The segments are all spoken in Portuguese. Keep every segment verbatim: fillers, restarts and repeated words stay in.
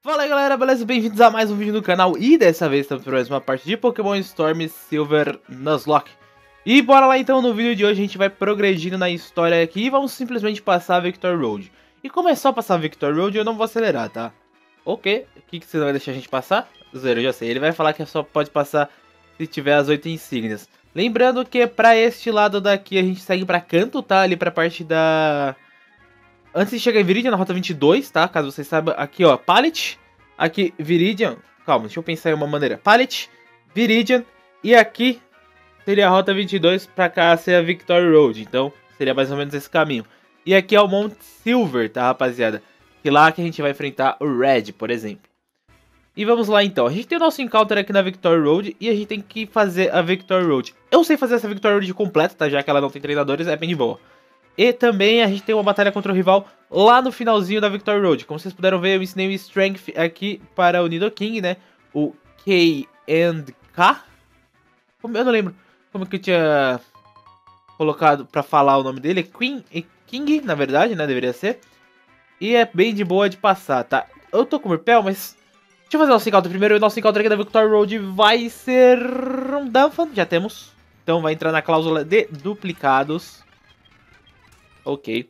Fala aí galera, beleza? Bem-vindos a mais um vídeo no canal e dessa vez estamos para mais uma parte de Pokémon Storm Silver Nuzlocke. E bora lá então, no vídeo de hoje a gente vai progredindo na história aqui e vamos simplesmente passar a Victory Road. E como é só passar a Victory Road, eu não vou acelerar, tá? Ok, o que, que você não vai deixar a gente passar? Zero, eu já sei, ele vai falar que só pode passar se tiver as oito insígnias. Lembrando que para este lado daqui a gente segue para Canto, tá? Ali para a parte da... Antes de chegar em Viridian, na rota vinte e dois, tá? Caso vocês saibam, aqui ó, Pallet, aqui Viridian, calma, deixa eu pensar em uma maneira, Pallet, Viridian, e aqui seria a rota vinte e dois, pra cá seria a Victory Road, então seria mais ou menos esse caminho. E aqui é o Monte Silver, tá rapaziada? Que lá que a gente vai enfrentar o Red, por exemplo. E vamos lá então, a gente tem o nosso encounter aqui na Victory Road e a gente tem que fazer a Victory Road. Eu sei fazer essa Victory Road completa, tá? Já que ela não tem treinadores, é bem de boa. E também a gente tem uma batalha contra o rival lá no finalzinho da Victory Road. Como vocês puderam ver, eu ensinei o Strength aqui para o Nidoking, né? O K and K. Como eu não lembro como que eu tinha colocado para falar o nome dele. É Queen e King, na verdade, né? Deveria ser. E é bem de boa de passar, tá? Eu tô com o Murpel, mas... Deixa eu fazer o nosso encounter primeiro. O nosso encounter aqui da Victory Road vai ser... um Danfan, já temos. Então vai entrar na cláusula de duplicados. Ok,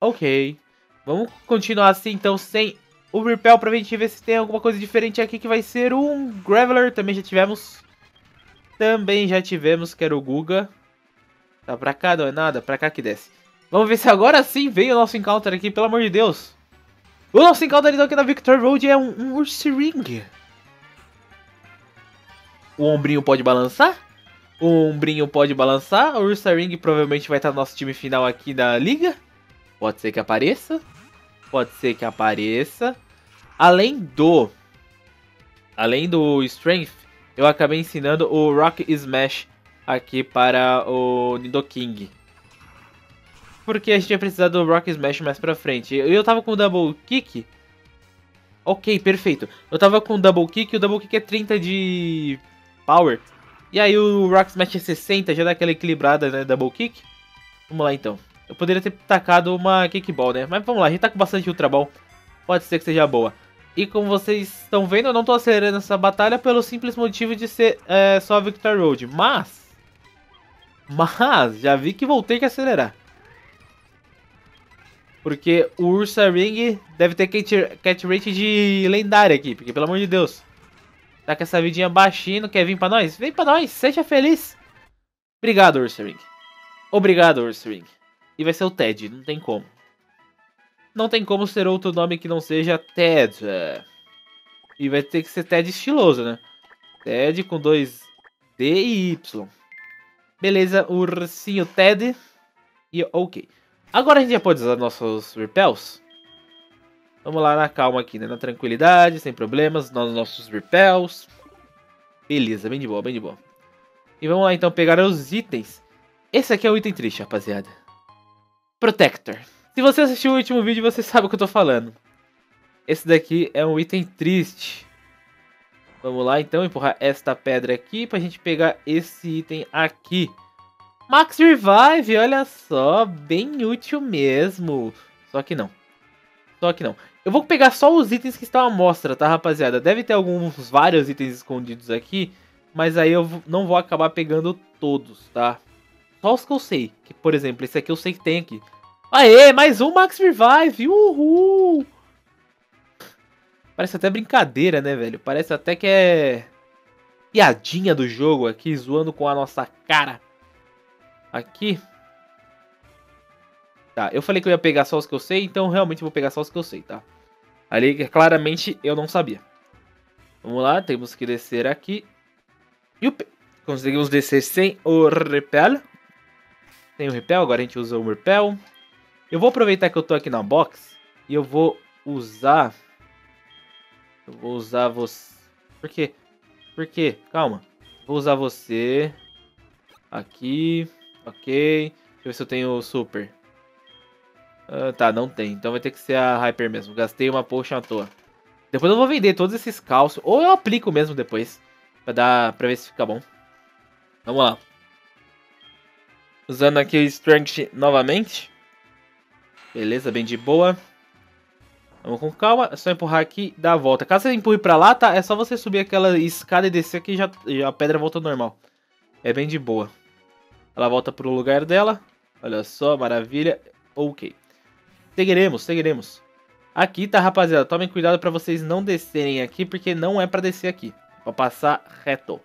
ok, vamos continuar assim então sem o Repel pra gente ver se tem alguma coisa diferente aqui que vai ser um Graveler, também já tivemos, também já tivemos, que era o Guga, tá pra cá, não é nada, pra cá que desce. Vamos ver se agora sim vem o nosso encounter aqui, pelo amor de Deus. O nosso encounter então aqui na Victory Road é um, um Ursaring. O ombrinho pode balançar? O Umbrinho pode balançar, o Ursaring provavelmente vai estar no nosso time final aqui da liga. Pode ser que apareça, pode ser que apareça. Além do... Além do Strength, eu acabei ensinando o Rock Smash aqui para o Nidoking. Porque a gente vai precisar do Rock Smash mais pra frente. Eu tava com o Double Kick. Ok, perfeito. Eu tava com o Double Kick, o Double Kick é trinta de Power. E aí o Rock Smash é sessenta, já dá aquela equilibrada, né, Double Kick. Vamos lá então. Eu poderia ter tacado uma Kick Ball, né? Mas vamos lá, a gente tá com bastante Ultra Ball. Pode ser que seja boa. E como vocês estão vendo, eu não tô acelerando essa batalha pelo simples motivo de ser é, só a Victory Road. Mas... Mas, já vi que vou ter que acelerar. Porque o Ursaring deve ter catch rate de lendária aqui, porque pelo amor de Deus... Tá com essa vidinha baixinha, não quer vir pra nós? Vem pra nós, seja feliz. Obrigado, Ursaring. Obrigado, Ursaring. E vai ser o Ted, não tem como. Não tem como ser outro nome que não seja Ted. E vai ter que ser Ted estiloso, né? Ted com dois D e Y. Beleza, ursinho Ted. E ok. Agora a gente já pode usar nossos repels. Vamos lá na calma aqui, né? Na tranquilidade, sem problemas, nos nossos repels. Beleza, bem de boa, bem de boa. E vamos lá então pegar os itens. Esse aqui é o item triste, rapaziada. Protector. Se você assistiu o último vídeo, você sabe o que eu tô falando. Esse daqui é um item triste. Vamos lá então, empurrar esta pedra aqui pra gente pegar esse item aqui. Max Revive, olha só, bem útil mesmo. Só que não. Só que não. Eu vou pegar só os itens que estão à mostra, tá, rapaziada? Deve ter alguns, vários itens escondidos aqui, mas aí eu não vou acabar pegando todos, tá? Só os que eu sei. Que, por exemplo, esse aqui eu sei que tem aqui. Aê, mais um Max Revive! Uhul! Parece até brincadeira, né, velho? Parece até que é... piadinha do jogo aqui, zoando com a nossa cara. Aqui... Tá, eu falei que eu ia pegar só os que eu sei, então realmente vou pegar só os que eu sei, tá? Ali, claramente, eu não sabia. Vamos lá, temos que descer aqui. Yup! Conseguimos descer sem o repel. Sem o repel, agora a gente usa o repel. Eu vou aproveitar que eu tô aqui na box e eu vou usar... Eu vou usar você... Por quê? Por quê? Calma. Vou usar você... Aqui... Ok... Deixa eu ver se eu tenho o super... Uh, tá, não tem. Então vai ter que ser a Hyper mesmo. Gastei uma potion à toa. Depois eu vou vender todos esses calços. Ou eu aplico mesmo depois. Pra, dar, pra ver se fica bom. Vamos lá. Usando aqui o Strength novamente. Beleza, bem de boa. Vamos com calma, é só empurrar aqui e dar a volta. Caso você empurre pra lá, tá? É só você subir aquela escada e descer aqui e já, já a pedra volta ao normal. É bem de boa. Ela volta pro lugar dela. Olha só, maravilha. Ok. Seguiremos, seguiremos. Aqui, tá, rapaziada? Tomem cuidado pra vocês não descerem aqui, porque não é pra descer aqui. Pra passar reto.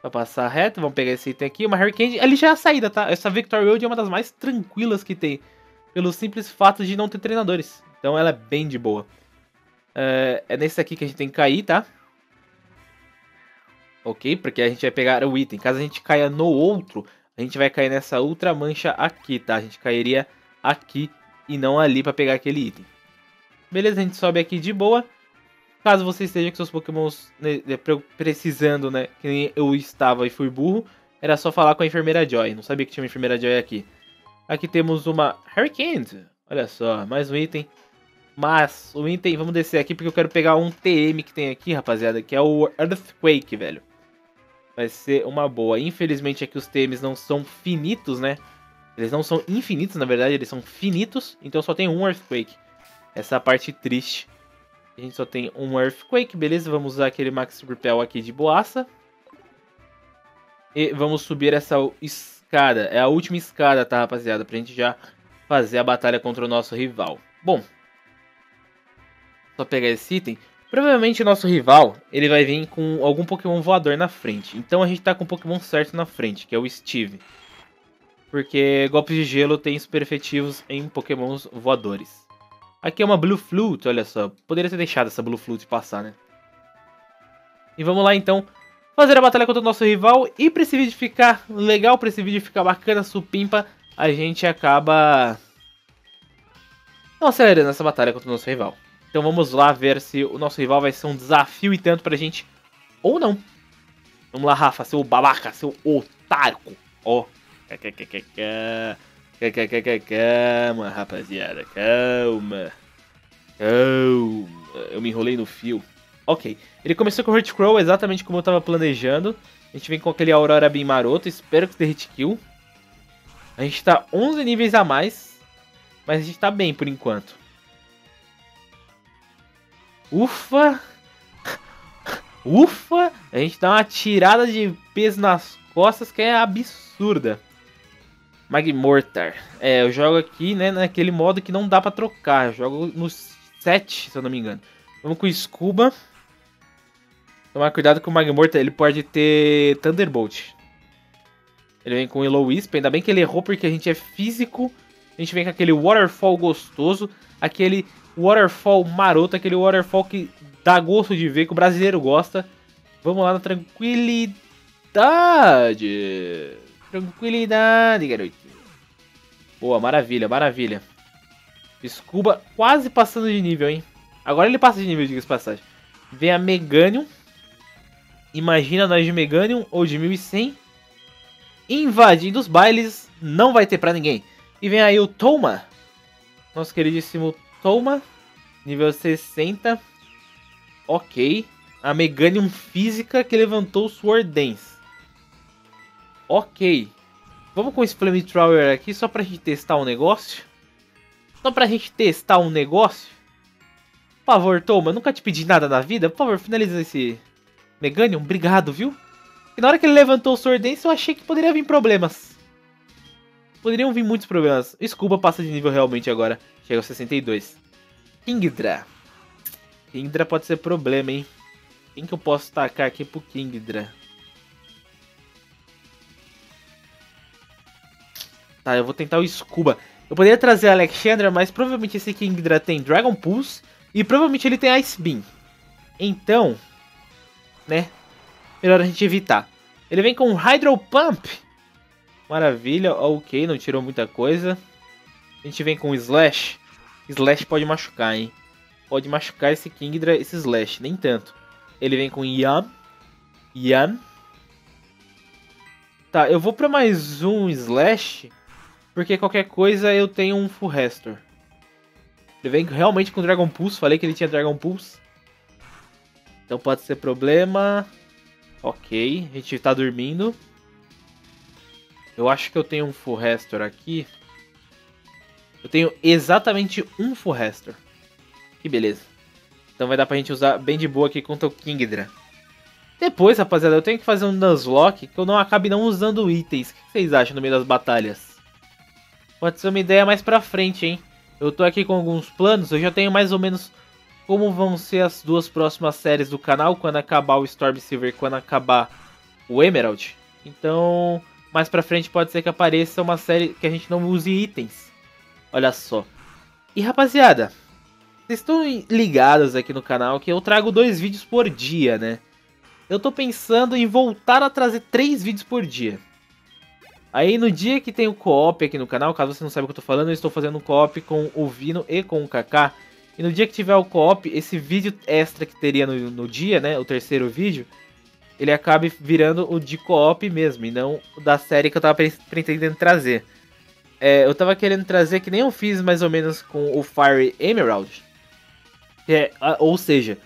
Pra passar reto, vamos pegar esse item aqui. Uma Hurricane, ali já é a saída, tá? Essa Victory Road é uma das mais tranquilas que tem, pelo simples fato de não ter treinadores. Então ela é bem de boa. É, é nesse aqui que a gente tem que cair, tá? Ok, porque a gente vai pegar o item. Caso a gente caia no outro, a gente vai cair nessa outra mancha aqui, tá? A gente cairia aqui e não ali pra pegar aquele item. Beleza, a gente sobe aqui de boa. Caso você esteja com seus Pokémons precisando, né? Que nem eu estava e fui burro, era só falar com a Enfermeira Joy. Não sabia que tinha uma Enfermeira Joy aqui. Aqui temos uma Hurricane. Olha só, mais um item. Mas o item, vamos descer aqui porque eu quero pegar um T M que tem aqui, rapaziada, que é o Earthquake, velho. Vai ser uma boa. Infelizmente aqui os T Ms não são finitos, né? Eles não são infinitos, na verdade, eles são finitos. Então só tem um Earthquake. Essa parte triste. A gente só tem um Earthquake, beleza? Vamos usar aquele Max Repel aqui de boaça. E vamos subir essa escada. É a última escada, tá, rapaziada? Pra gente já fazer a batalha contra o nosso rival. Bom... só pegar esse item. Provavelmente o nosso rival, ele vai vir com algum Pokémon voador na frente. Então a gente tá com o Pokémon certo na frente, que é o Steve. Porque golpes de gelo tem super efetivos em Pokémons voadores. Aqui é uma Blue Flute, olha só. Poderia ter deixado essa Blue Flute passar, né? E vamos lá então fazer a batalha contra o nosso rival. E pra esse vídeo ficar legal, pra esse vídeo ficar bacana, supimpa, a gente acaba não acelerando essa batalha contra o nosso rival. Então vamos lá ver se o nosso rival vai ser um desafio e tanto pra gente ou não. Vamos lá, Rafa, seu babaca, seu otarco. Ó. Calma, rapaziada. Calma. Calma. Eu me enrolei no fio. Ok. Ele começou com o Hurtcrow exatamente como eu tava planejando. A gente vem com aquele Aurora Beam maroto. Espero que dê hit kill. A gente tá onze níveis a mais. Mas a gente tá bem por enquanto. Ufa! Ufa! A gente dá uma tirada de peso nas costas que é absurda. Magmortar. É, eu jogo aqui, né, naquele modo que não dá pra trocar. Eu jogo no sete, se eu não me engano. Vamos com o Scuba. Tomar cuidado com o Magmortar, ele pode ter Thunderbolt. Ele vem com o Will-O-Wisp, ainda bem que ele errou porque a gente é físico. A gente vem com aquele Waterfall gostoso. Aquele... Waterfall maroto, aquele Waterfall que dá gosto de ver, que o brasileiro gosta. Vamos lá na tranquilidade. Tranquilidade, garoto. Boa, maravilha, maravilha. Scuba quase passando de nível, hein? Agora ele passa de nível, diga-se de passagem. Vem a Meganium. Imagina nós de Meganium ou de mil e cem. Invadindo os bailes, não vai ter pra ninguém. E vem aí o Toma. Nosso queridíssimo Toma. Toma, nível sessenta, ok. A Meganium física que levantou o Sword Dance. Ok. Vamos com esse Flamethrower aqui só pra gente testar um negócio. Só pra gente testar um negócio. Por favor, Toma, nunca te pedi nada na vida. Por favor, finaliza esse Meganium. Obrigado, viu? E na hora que ele levantou o Sword Dance, eu achei que poderia vir problemas. Poderiam vir muitos problemas. Desculpa, passa de nível realmente agora. Chega aos sessenta e dois. Kingdra. Kingdra pode ser problema, hein? Quem que eu posso tacar aqui pro Kingdra? Tá, eu vou tentar o Scuba. Eu poderia trazer a Alexandra, mas provavelmente esse Kingdra tem Dragon Pulse. E provavelmente ele tem Ice Beam. Então, né? Melhor a gente evitar. Ele vem com Hydro Pump. Maravilha, ok, não tirou muita coisa. A gente vem com o Slash. Slash pode machucar, hein? Pode machucar esse Kingdra, esse Slash, nem tanto. Ele vem com Yam. Yam. Tá, eu vou pra mais um Slash, porque qualquer coisa eu tenho um Full Restor. Ele vem realmente com Dragon Pulse, falei que ele tinha Dragon Pulse. Então pode ser problema. Ok, a gente tá dormindo. Eu acho que eu tenho um Full Restor aqui. Eu tenho exatamente um Full Restor. Que beleza. Então vai dar pra gente usar bem de boa aqui contra o Kingdra. Depois, rapaziada, eu tenho que fazer um Nuzlocke que eu não acabe não usando itens. O que vocês acham no meio das batalhas? Pode ser uma ideia mais pra frente, hein? Eu tô aqui com alguns planos, eu já tenho mais ou menos como vão ser as duas próximas séries do canal, quando acabar o Storm Silver e quando acabar o Emerald. Então, mais pra frente pode ser que apareça uma série que a gente não use itens. Olha só. E rapaziada, vocês estão ligados aqui no canal que eu trago dois vídeos por dia, né? Eu tô pensando em voltar a trazer três vídeos por dia. Aí no dia que tem o co-op aqui no canal, caso você não saiba o que eu tô falando, eu estou fazendo um co-op com o Vino e com o Kaká. E no dia que tiver o co-op, esse vídeo extra que teria no, no dia, né, o terceiro vídeo, ele acaba virando o de co-op mesmo, e não o da série que eu tava pretendendo trazer. É, eu tava querendo trazer, que nem eu fiz mais ou menos com o Fire Emerald. É, ou seja...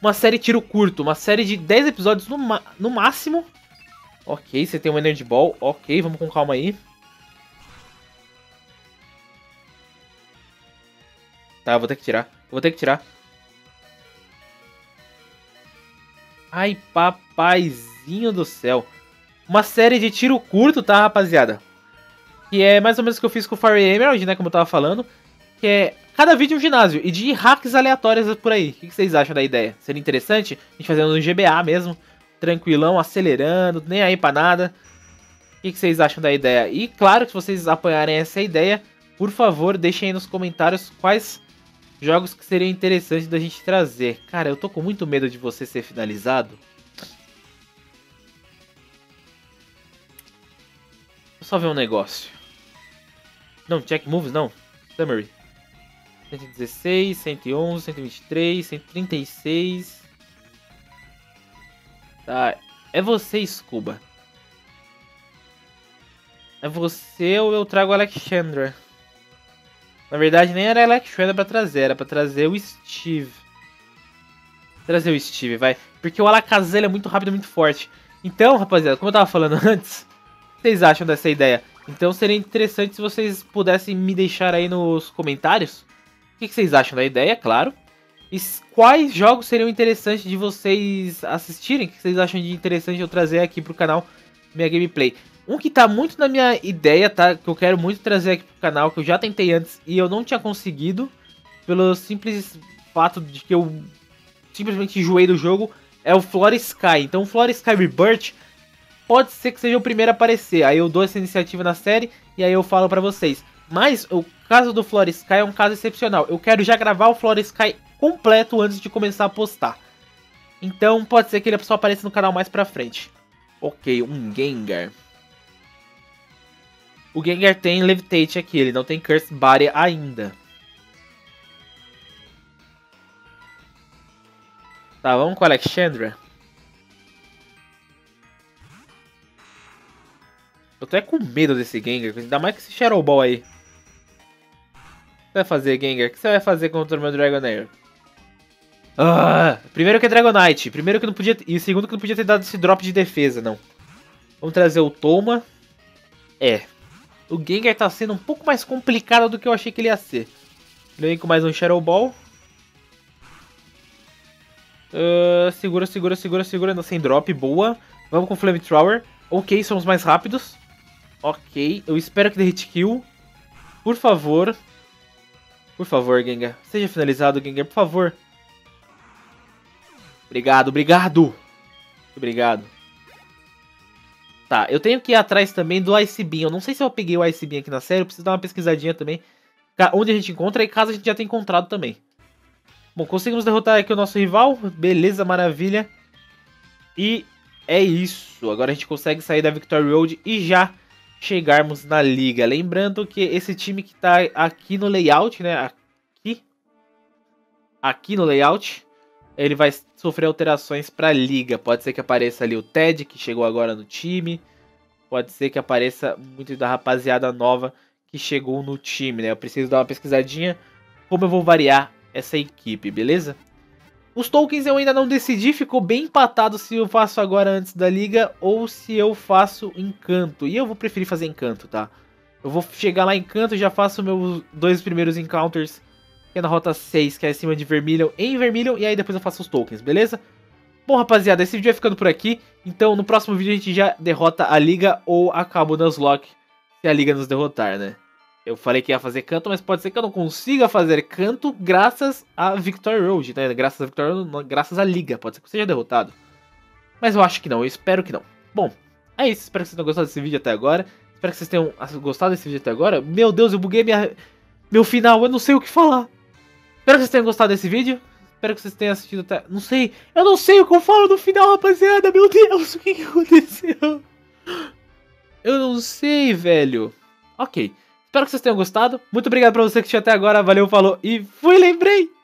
uma série tiro curto, uma série de dez episódios no, no máximo. Ok, você tem um Energy Ball. Ok, vamos com calma aí. Tá, eu vou ter que tirar. Eu vou ter que tirar. Ai, papaizinho do céu. Uma série de tiro curto, tá, rapaziada? Que é mais ou menos o que eu fiz com o Fire Emerald, né, como eu tava falando. Que é... cada vídeo é um ginásio, e de hacks aleatórias por aí. O que vocês acham da ideia? Seria interessante? A gente fazendo um G B A mesmo, tranquilão, acelerando, nem aí pra nada. O que vocês acham da ideia? E claro que se vocês apoiarem essa ideia, por favor, deixem aí nos comentários quais jogos que seriam interessantes da gente trazer. Cara, eu tô com muito medo de você ser finalizado. Vou só ver um negócio. Não, check moves não. Summary. cento e dezesseis, cento e onze, cento e vinte e três, cento e trinta e seis. Tá, é você, Scuba. É você ou eu trago a Alexandra? Na verdade, nem era a Alexandra pra trazer, era pra trazer o Steve. Trazer o Steve, vai. Porque o Alakazam é muito rápido e muito forte. Então, rapaziada, como eu tava falando antes, o que vocês acham dessa ideia? Então seria interessante se vocês pudessem me deixar aí nos comentários o que vocês acham da ideia, claro. E quais jogos seriam interessantes de vocês assistirem? O que vocês acham de interessante eu trazer aqui pro canal minha gameplay? Um que tá muito na minha ideia, tá? Que eu quero muito trazer aqui pro canal, que eu já tentei antes e eu não tinha conseguido. Pelo simples fato de que eu simplesmente enjoei do jogo. É o Flora Sky. Então o Flora Sky Rebirth pode ser que seja o primeiro a aparecer. Aí eu dou essa iniciativa na série e aí eu falo pra vocês. Mas o caso do Flora Sky é um caso excepcional. Eu quero já gravar o Flora Sky completo antes de começar a postar. Então pode ser que ele só apareça no canal mais pra frente. Ok, um Gengar. O Gengar tem Levitate aqui, ele não tem Cursed Body ainda. Tá, vamos com a Alexandra. Eu tô é com medo desse Gengar, ainda mais que esse Shadow Ball aí. O que você vai fazer, Gengar? O que você vai fazer contra o meu Dragonair? Ah, primeiro que é Dragonite. Primeiro que não podia... E segundo que não podia ter dado esse drop de defesa, não. Vamos trazer o Toma. É. O Gengar tá sendo um pouco mais complicado do que eu achei que ele ia ser. Ele vem com mais um Shadow Ball. Uh, segura, segura, segura, segura. Não, sem drop, boa. Vamos com o Flamethrower. Ok, somos mais rápidos. Ok, eu espero que dê hit kill. Por favor... Por favor, Gengar. Seja finalizado, Gengar, por favor. Obrigado, obrigado. Obrigado. Tá, eu tenho que ir atrás também do Ice Beam. Eu não sei se eu peguei o Ice Beam aqui na série. Eu preciso dar uma pesquisadinha também. Onde a gente encontra e caso a gente já tenha encontrado também. Bom, conseguimos derrotar aqui o nosso rival. Beleza, maravilha. E é isso. Agora a gente consegue sair da Victory Road e já... chegarmos na liga. Lembrando que esse time que tá aqui no layout, né? Aqui. Aqui no layout. Ele vai sofrer alterações pra liga. Pode ser que apareça ali o Ted, que chegou agora no time. Pode ser que apareça muito da rapaziada nova que chegou no time, né? Eu preciso dar uma pesquisadinha como eu vou variar essa equipe, beleza? Os tokens eu ainda não decidi, ficou bem empatado se eu faço agora antes da liga ou se eu faço encanto. E eu vou preferir fazer encanto, tá? Eu vou chegar lá em encanto e já faço meus dois primeiros encounters que é na rota seis, que é acima de Vermilion em Vermilion, e aí depois eu faço os tokens, beleza? Bom, rapaziada, esse vídeo vai ficando por aqui, então no próximo vídeo a gente já derrota a liga ou acaba o Nuzlocke se a liga nos derrotar, né? Eu falei que ia fazer Canto, mas pode ser que eu não consiga fazer Canto graças a Victory Road, né? Graças a Victory Road, graças à liga, pode ser que eu seja derrotado. Mas eu acho que não, eu espero que não. Bom, é isso, espero que vocês tenham gostado desse vídeo até agora. Espero que vocês tenham gostado desse vídeo até agora. Meu Deus, eu buguei minha... meu final, eu não sei o que falar. Espero que vocês tenham gostado desse vídeo. Espero que vocês tenham assistido até... Não sei, eu não sei o que eu falo no final, rapaziada. Meu Deus, o que que aconteceu? Eu não sei, velho. Ok, espero que vocês tenham gostado. Muito obrigado pra você que assistiu até agora. Valeu, falou e fui, lembrei.